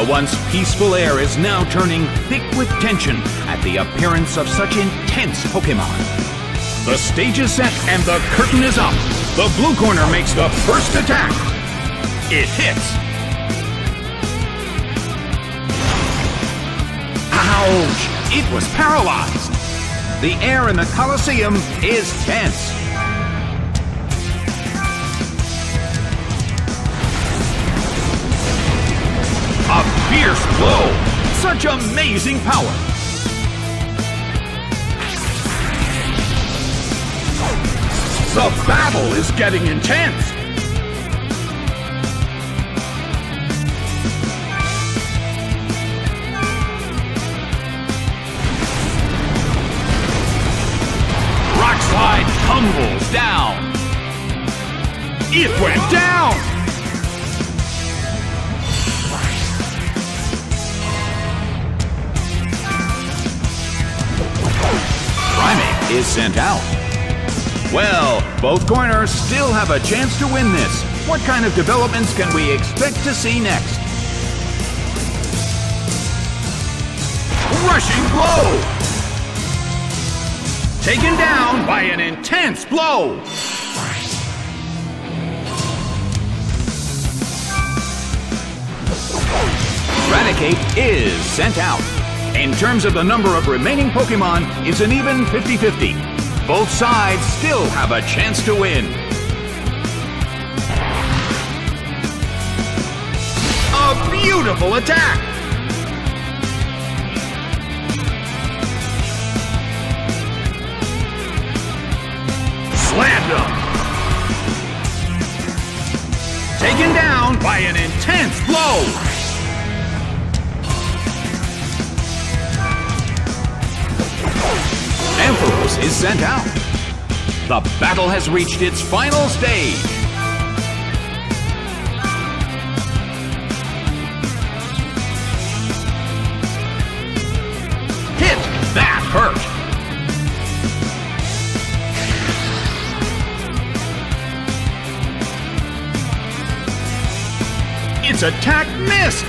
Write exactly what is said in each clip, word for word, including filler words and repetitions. The once peaceful air is now turning thick with tension at the appearance of such intense Pokemon. The stage is set and the curtain is up. The blue corner makes the first attack. It hits. Ouch! It was paralyzed. The air in the Colosseum is tense. A fierce blow! Such amazing power! The battle is getting intense! Rock Slide tumbles down! It went down! Is sent out. Well, both corners still have a chance to win this. What kind of developments can we expect to see next? Rushing blow! Taken down by an intense blow! Raticate is sent out. In terms of the number of remaining Pokemon, it's an even fifty fifty. Both sides still have a chance to win. A beautiful attack! Slammed him! Taken down by an intense blow! Ampharos is sent out. The battle has reached its final stage. Hit! That hurt! Its attack missed!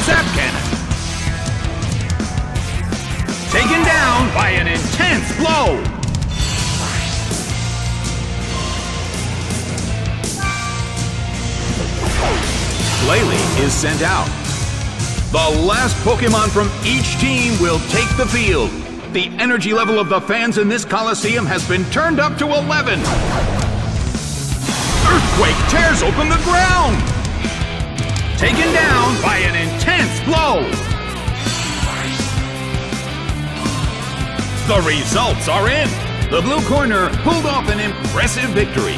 Zap Cannon! Taken down by an intense blow! Glalie is sent out. The last Pokemon from each team will take the field. The energy level of the fans in this Colosseum has been turned up to eleven. Earthquake tears open the ground! Taken down by an intense blow! The results are in! The blue corner pulled off an impressive victory.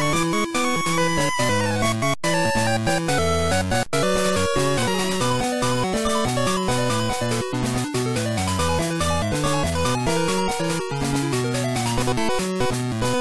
We'll be right back.